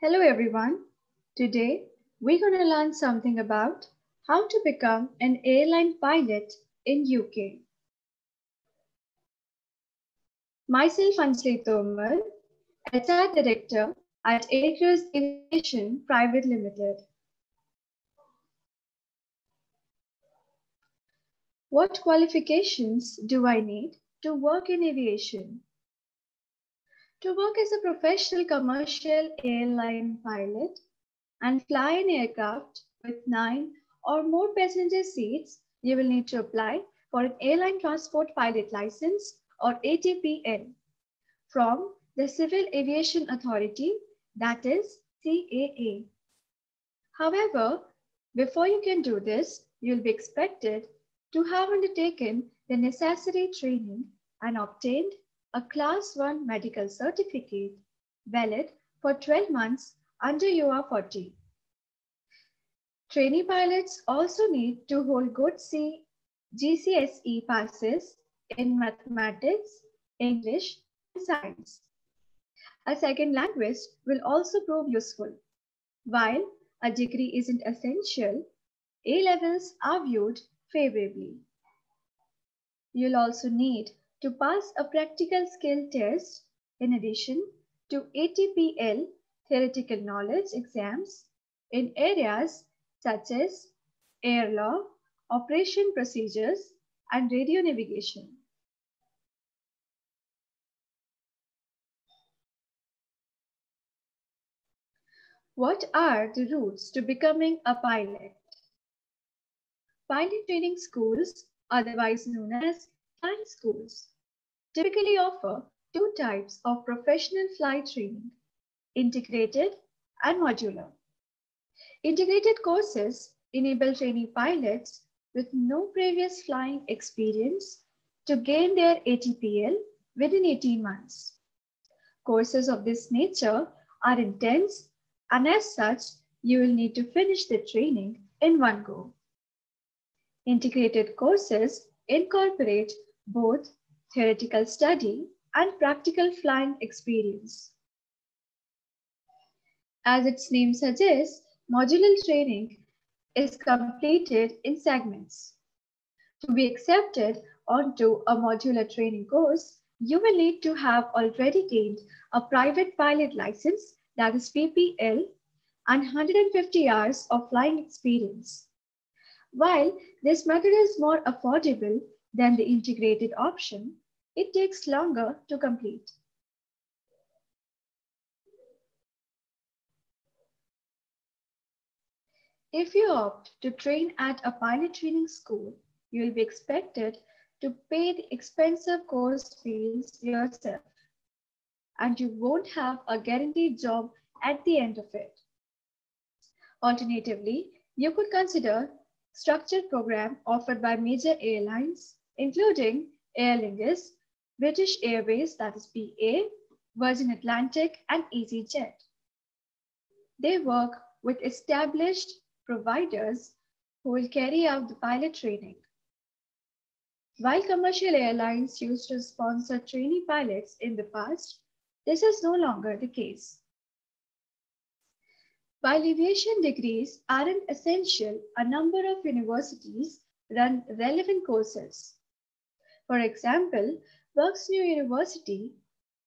Hello everyone. Today we're going to learn something about how to become an airline pilot in UK. Myself Anjali Tomar, HR Director at AirCrews Aviation Private Limited. What qualifications do I need to work in aviation? To work as a professional commercial airline pilot and fly an aircraft with 9 or more passenger seats, you will need to apply for an airline transport pilot license or ATPL from the Civil Aviation Authority, that is CAA. However, before you can do this, you'll be expected to have undertaken the necessary training and obtained a Class 1 medical certificate valid for 12 months under UR40. Trainee pilots also need to hold good GCSE passes in mathematics, English, and science. A second language will also prove useful. While a degree isn't essential, A levels are viewed favorably. You'll also need to pass a practical skill test in addition to ATPL theoretical knowledge exams in areas such as air law, operation procedures, and radio navigation. What are the routes to becoming a pilot? Pilot training schools, otherwise known as flying schools, typically offer 2 types of professional flight training, integrated and modular. Integrated courses enable trainee pilots with no previous flying experience to gain their ATPL within 18 months. Courses of this nature are intense, and as such, you will need to finish the training in one go. Integrated courses incorporate both theoretical study and practical flying experience. As its name suggests, modular training is completed in segments. To be accepted onto a modular training course, you will need to have already gained a private pilot license, that is PPL, and 150 hours of flying experience. While this method is more affordable than the integrated option, it takes longer to complete. If you opt to train at a pilot training school, you will be expected to pay the expensive course fees yourself, and you won't have a guaranteed job at the end of it. Alternatively, you could consider structured program offered by major airlines, including Aer Lingus, British Airways, that is BA, Virgin Atlantic, and EasyJet. They work with established providers who will carry out the pilot training. While commercial airlines used to sponsor trainee pilots in the past, this is no longer the case. While aviation degrees aren't essential, a number of universities run relevant courses. For example, Bucknell University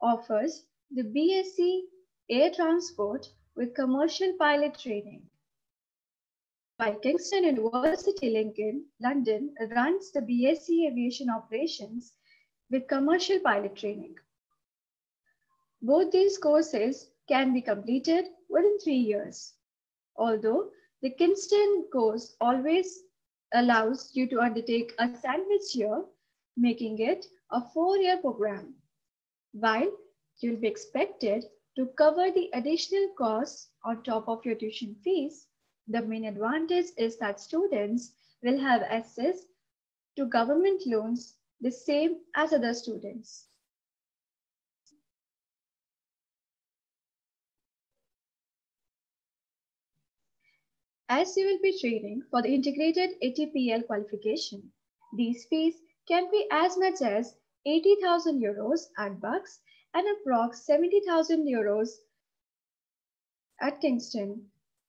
offers the BSc Air Transport with commercial pilot training, while Kingston University, London, runs the BSc Aviation Operations with commercial pilot training. Both these courses can be completed within 3 years, although the Kingston course always allows you to undertake a sandwich year, making it a 4-year program, while you'll be expected to cover the additional costs on top of your tuition fees. The main advantage is that students will have access to government loans the same as other students. As you will be training for the integrated ATPL qualification, these fees can be as much as €80,000 at Bucks and approx €70,000 at Kingston.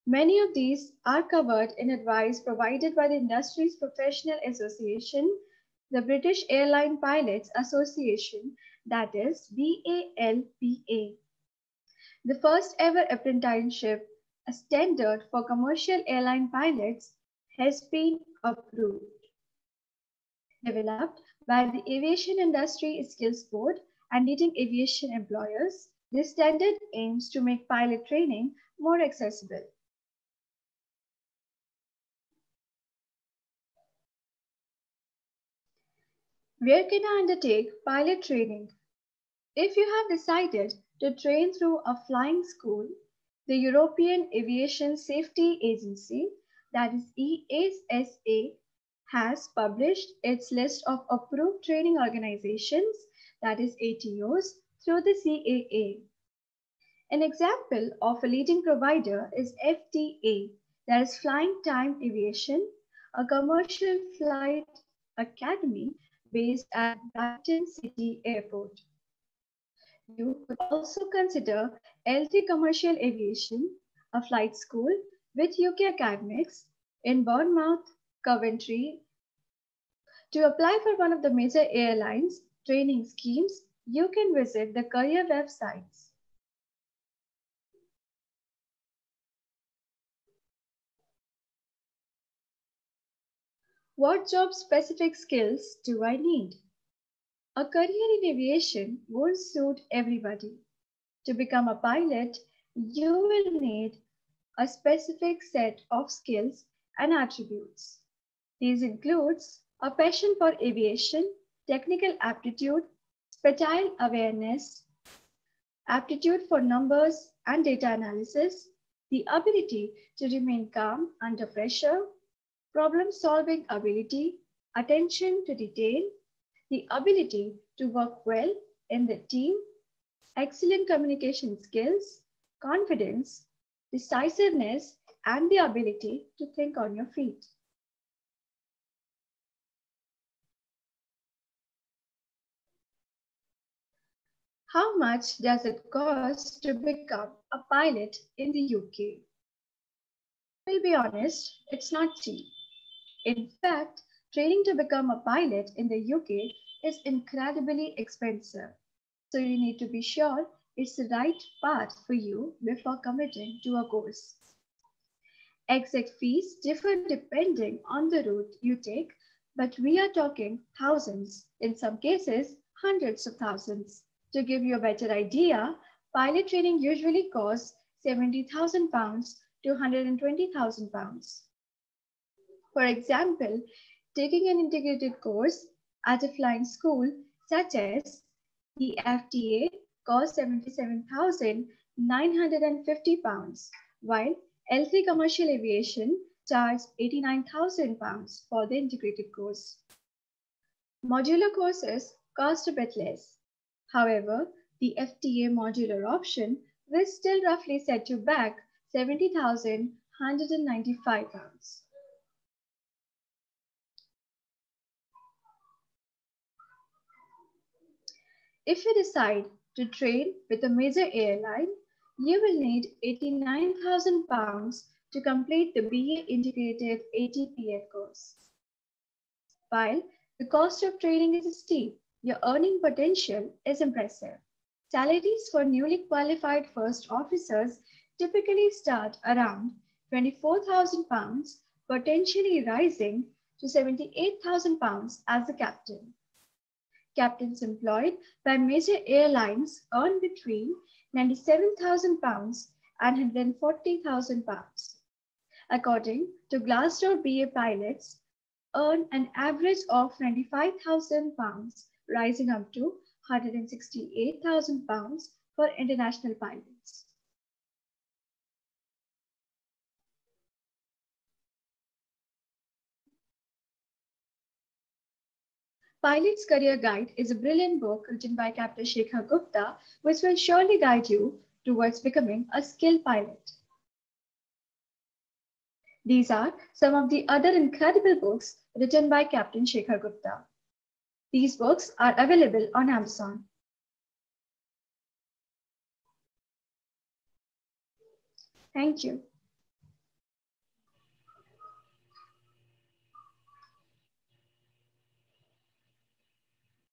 Many of these are covered in advice provided by the industry's professional association, the British Airline Pilots Association, that is BALPA. The first ever apprenticeship, a standard for commercial airline pilots, has been approved. Developed by the Aviation Industry Skills Board and leading aviation employers, this standard aims to make pilot training more accessible. Where can I undertake pilot training? If you have decided to train through a flying school, the European Aviation Safety Agency, that is EASA, has published its list of approved training organizations, that is ATOs, through the CAA. An example of a leading provider is FTA, that is Flying Time Aviation, a commercial flight academy based at Brighton City Airport. You could also consider L3 Commercial Aviation, a flight school with UK academics in Bournemouth, Coventry. To apply for one of the major airlines training schemes, you can visit the career websites. What job-specific skills do I need? A career in aviation won't suit everybody. To become a pilot, you will need a specific set of skills and attributes. These includes a passion for aviation, technical aptitude, spatial awareness, aptitude for numbers and data analysis, the ability to remain calm under pressure, problem-solving ability, attention to detail, the ability to work well in the team, excellent communication skills, confidence, decisiveness, and the ability to think on your feet. How much does it cost to become a pilot in the UK? We'll be honest, it's not cheap. In fact, training to become a pilot in the UK is incredibly expensive, so you need to be sure it's the right path for you before committing to a course. Exit fees differ depending on the route you take, but we are talking thousands, in some cases hundreds of thousands. To give you a better idea, pilot training usually costs £70,000 to £120,000. For example, taking an integrated course at a flying school such as the FTA costs £77,950, while L3 Commercial Aviation charges £89,000 for the integrated course. Modular courses cost a bit less. However, the FTA modular option will still roughly set you back £70,195. If you decide to train with a major airline, you will need £89,000 to complete the BA Integrated ATPL course. While the cost of training is steep, your earning potential is impressive. Salaries for newly qualified first officers typically start around £24,000, potentially rising to £78,000 as a captain. Captains employed by major airlines earn between £97,000 and £140,000. According to Glassdoor, BA pilots earn an average of £95,000, rising up to £168,000 for international pilots. Pilot's Career Guide is a brilliant book written by Captain Shekhar Gupta, which will surely guide you towards becoming a skilled pilot. These are some of the other incredible books written by Captain Shekhar Gupta. These books are available on Amazon. Thank you.